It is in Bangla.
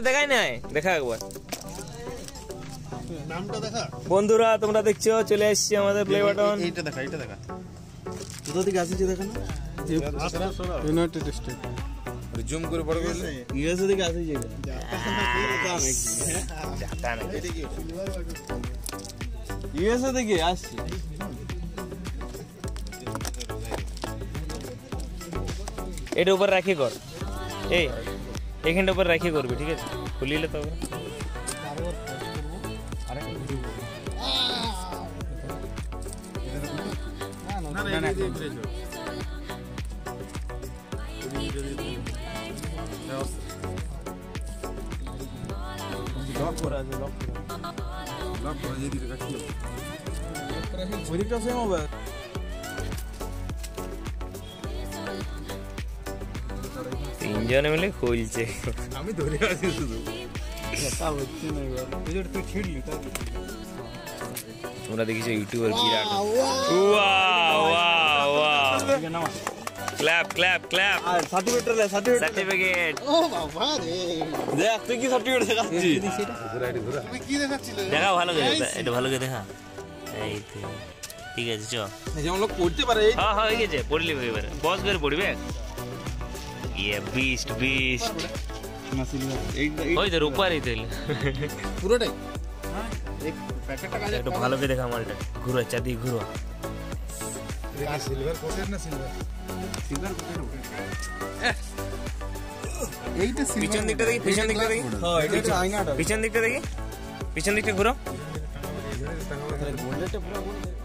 देखाई ना देखा एक बार বন্ধুরা তোমরা দেখছো চলে এসেছি আমাদের প্লে বাটন এইটা দেখা এইটা দেখা কত দিক আছে যে দেখো না ইউনাইটেড স্টেট আর জুম করে বড় করে ইউএস দিকে আছে যে যাতা না ইউএস দিকে আসছে এটা উপর রাখি কর এই এইখানটা উপর রাখি করবে ঠিক আছে খুলিলে তবে तीनजने मिले खुलছে আমি ধরে আছি শুধু কথা হচ্ছে না এবার এজন্য তুই ছিড়লি তা তোমরা দেখিছো ইউটিউবার বিরাট wow wow wow clap clap clap আর সার্টিফিকেট ও বাবা রে দেখ তুই কি সার্টিফিকেট দেখাচ্ছিস তুমি কি দেখাচ্ছিলে দেখা ভালো করে এটা ভালো করে দেখা এই তো ঠিক আছে চল যেমন লোক পড়তে পারে এই হ্যাঁ হ্যাঁ এই যে পড়লি এবারে বস করে পড়বে ये बीस्ट बीस्ट ওই তো উপরেই তেল পুরোটাই হ্যাঁ एक पैकेट का आजा तो ভালো করে দেখা মালটা ঘুরো চাদি ঘুরো এটা সিলভার কোটেড না সিলভার সিলভার কোটেড এইটা সিলভার পিছন দিকটা দেখি হ্যাঁ এটা আয়নাটা পিছন দিকটা দেখি পিছন দিকটা ঘুরো গোল্ডেটা পুরো গোল্ড